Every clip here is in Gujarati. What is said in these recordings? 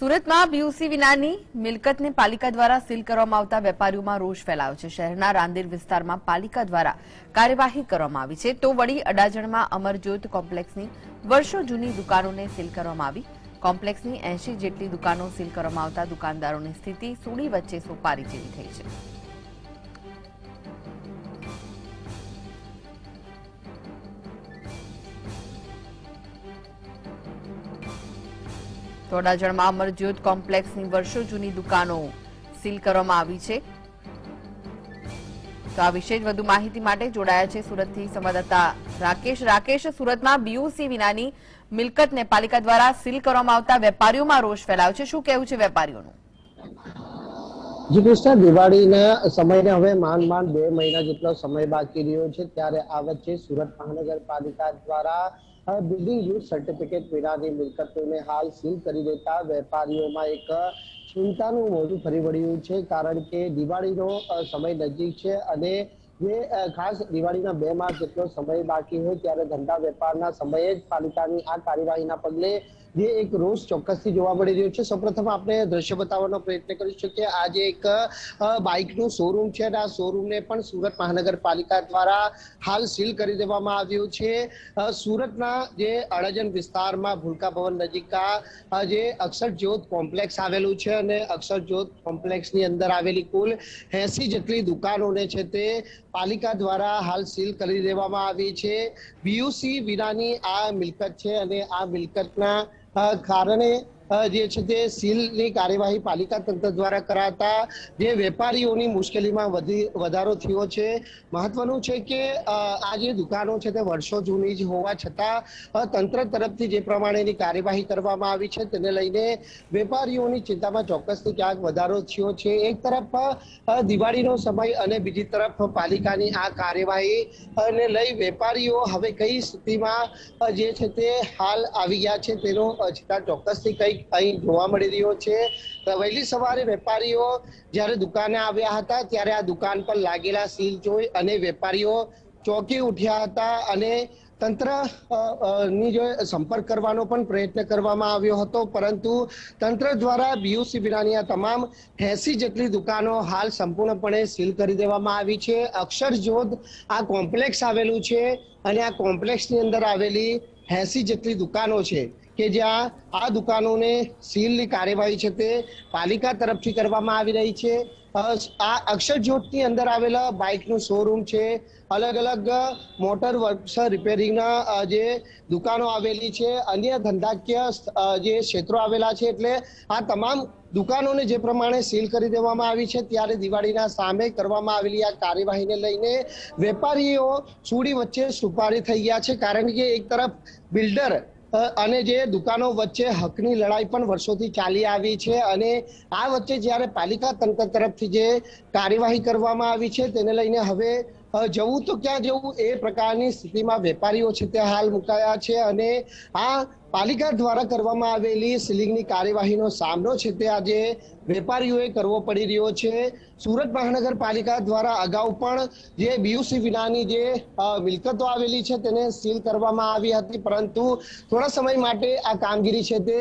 સુરતમાં બીયુસી વિનાની મિલકતને પાલિકા દ્વારા સીલ કરવામાં આવતા વેપારીઓમાં રોષ ફેલાયો છે। શહેરના રાંદેર વિસ્તારમાં પાલિકા દ્વારા કાર્યવાહી કરવામાં આવી છે, તો વળી અડાજણમાં અમરજ્યોત કોમ્પ્લેક્સની વર્ષો જૂની દુકાનોને સીલ કરવામાં આવી। કોમ્પ્લેક્સની 80 જેટલી દુકાનો સીલ કરવામાં આવતા દુકાનદારોની સ્થિતિ સૂડી વચ્ચે સોપારી જેવી થઈ છે। અડાજણમાં અમરજ્યોત કોમ્પ્લેક્સની વર્ષો જૂની દુકાનો સીલ કરવામાં આવી છે। તો આ વિશે વધુ માહિતી માટે જોડાયા છે સુરતથી સંવાદદાતા રાકેશ। રાકેશ, સુરતમાં બીયુસી વિનાની મિલકતને પાલિકા દ્વારા સીલ કરવામાં આવતા વેપારીઓમાં રોષ ફેલાયો છે, શું કહેવું છે વેપારીઓનું? જી કૃષ્ણા, દિવાળીના સમયને હવે માંડ 2 મહિના જેટલો સમય બાકી રહ્યો છે, ત્યારે આ વચ્ચે સુરત મહાનગરપાલિકા દ્વારા બિલ્ડિંગ યુઝ સર્ટિફિકેટ વિનાની મિલકતોને હાલ સીલ કરી દેતા વેપારીઓમાં એક ચિંતાનું મોજું ફરી વળ્યું છે। કારણ કે દિવાળીનો સમય નજીક છે અને જે ખાસ દિવાળીના 2 માસ જેટલો સમય બાકી હોય ત્યારે ધંધા વેપારના સમયે જ પાલિકાની આ કાર્યવાહીના પગલે જે એક રોષ ચોક્કસથી જોવા મળી રહ્યો છે। સૌપ્રથમ આપણે દ્રશ્ય બતાવવાનો પ્રયત્ન કરીશું કે આ જે એક બાઇકનું શોરૂમ છે અને આ શોરૂમને પણ સુરત મહાનગરપાલિકા દ્વારા હાલ સીલ કરી દેવામાં આવ્યું છે। સુરતના જે અડાજણ વિસ્તારમાં ભૂલકા ભવન નજીકના જે અક્ષરજ્યોત કોમ્પ્લેક્સ આવેલું છે અને અક્ષરજ્યોત કોમ્પ્લેક્સની અંદર આવેલી કુલ 80 જેટલી દુકાનોને છે તે પાલિકા દ્વારા હાલ સીલ કરી દેવામાં આવી છે। બીયુસી વિનાની આ મિલકત છે અને આ મિલકતના કારણે જે છે તે સીલની કાર્યવાહી પાલિકા તંત્ર દ્વારા કરાતા જે વેપારીઓની મુશ્કેલીમાં વધારો થયો છે। મહત્વનું છે કે આ જે દુકાનો છે તે વર્ષો જૂની જ હોવા છતાં તંત્ર તરફથી જે પ્રમાણેની કાર્યવાહી કરવામાં આવી છે તેને લઈને વેપારીઓની ચિંતામાં ચોક્કસથી ક્યાંક વધારો થયો છે। એક તરફ દિવાળીનો સમય અને બીજી તરફ પાલિકાની આ કાર્યવાહીને લઈ વેપારીઓ હવે કઈ સ્થિતિમાં જે છે તે હાલ આવી ગયા છે તેનો છતાં ચોક્કસથી કઈ અહીં જોવા મળી રહ્યો છે। વહેલી સવારે વેપારીઓ જ્યારે દુકાને આવ્યા હતા ત્યારે આ દુકાન પર લાગેલા સીલ જોઈ અને વેપારીઓ ચોંકી ઉઠ્યા હતા અને તંત્રની જો સંપર્ક કરવાનો પણ પ્રયત્ન કરવામાં આવ્યો હતો, પરંતુ તંત્ર દ્વારા બીયુસી વિનાની આ તમામ 80 જેટલી દુકાનો હાલ સંપૂર્ણપણે સીલ કરી દેવામાં આવી છે। અક્ષરજ્યોત આ કોમ્પ્લેક્સ આવેલું છે અને આ કોમ્પ્લેક્સની અંદર આવેલી 80 જેટલી દુકાનો છે કે જ્યાં આ દુકાનોને સીલની કાર્યવાહી છે તે પાલિકા તરફથી કરવામાં આવી રહી છે। આ અક્ષરજ્યોતની અંદર આવેલા બાઇકનું શોરૂમ છે, અલગ અલગ મોટર વર્ક્સ રિપેરિંગના જે દુકાનો આવેલી છે, અન્ય ધંધાકીય જે ક્ષેત્રો આવેલા છે, એટલે આ તમામ દુકાનોને જે પ્રમાણે સીલ કરી દેવામાં આવી છે ત્યારે દિવાળીના સામે કરવામાં આવેલી આ કાર્યવાહીને લઈને વેપારીઓ સૂડી વચ્ચે સુપારી થઈ ગયા છે। કારણ કે એક તરફ બિલ્ડર અને જે દુકાનો વચ્ચે હકની લડાઈ પણ વર્ષોથી ચાલી આવી છે અને આ વચ્ચે જ્યારે પાલિકા તંત્ર તરફથી જે કાર્યવાહી કરવામાં આવી છે તેને લઈને હવે જવું તો ક્યાં જવું એ પ્રકારની સ્થિતિમાં વેપારીઓ છે તે હાલ મુકાયા છે અને આ પાલિકા દ્વારા કરવામાં આવેલી સીલિંગની કાર્યવાહીનો સામનો છે તે આજે વેપારીઓએ કરવો પડી રહ્યો છે। સુરત મહાનગરપાલિકા દ્વારા અગાઉ પણ જે બીયુસી વિનાની જે મિલકતો આવેલી છે તેને સીલ કરવામાં આવી હતી, પરંતુ થોડા સમય માટે આ કામગીરી છે તે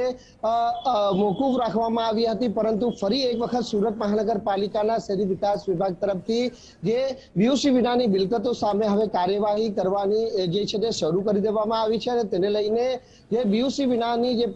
મોકૂફ રાખવામાં આવી હતી, પરંતુ ફરી એક વખત સુરત મહાનગરપાલિકાના શહેરી વિકાસ વિભાગ તરફથી જે બીયુસી વિનાની મિલકતો સામે હવે કાર્યવાહી કરવાની જે છે તે શરૂ કરી દેવામાં આવી છે અને તેને લઈને જે બીયુસી વિનાની જે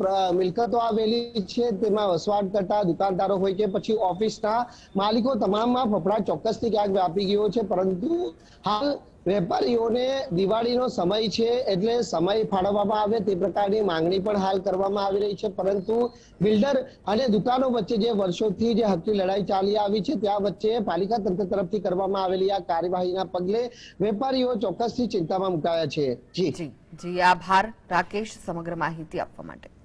મિલકતો આવેલી છે તેમાં વસવાટ કરતા દુકાનદારો હોય કે પછી ઓફિસના માલિકો તમામમાં ફફડાટ ચોક્કસથી ક્યાંક વ્યાપી ગયો છે, પરંતુ હાલ વેપારીઓને દિવાળીનો સમય છે એટલે સમય ફાળવવામાં આવે તે પ્રકારની માંગણી પણ હાલ કરવામાં આવી રહી છે, પરંતુ બિલ્ડર અને દુકાનો વચ્ચે જે વર્ષોથી જે હકની લડાઈ ચાલી આવી છે ત્યાં વચ્ચે પાલિકા તંત્ર તરફથી કરવામાં આવેલી આ કાર્યવાહીના પગલે વેપારીઓ ચોક્કસથી ચિંતામાં મુકાયા છે। જી જી, આભાર રાકેશ સમગ્ર માહિતી આપવા માટે।